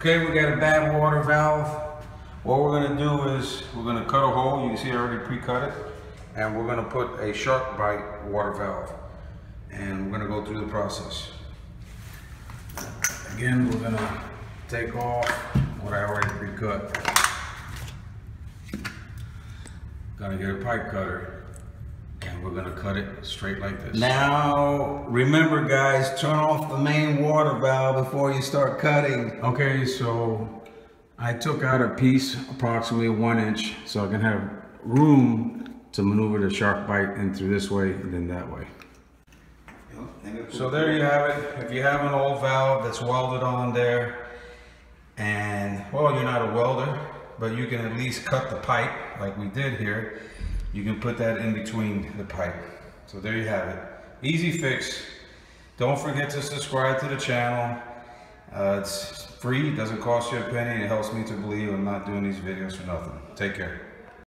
Okay, we got a bad water valve. What we're gonna do is we're gonna cut a hole. You can see I already pre-cut it. And we're gonna put a Sharkbite water valve. And we're gonna go through the process. Again, we're gonna take off what I already pre-cut. Gonna get a pipe cutter and we're gonna cut it straight like this. Now, remember guys, turn off the main water valve before you start cutting. Okay, so I took out a piece, approximately 1 inch, so I can have room to maneuver the Sharkbite in through this way and then that way. So there you have it. If you have an old valve that's welded on there, and well, you're not a welder, but you can at least cut the pipe like we did here, you can put that in between the pipe. So there you have it. Easy fix. Don't forget to subscribe to the channel. It's free, it doesn't cost you a penny. It helps me to believe I'm not doing these videos for nothing. Take care.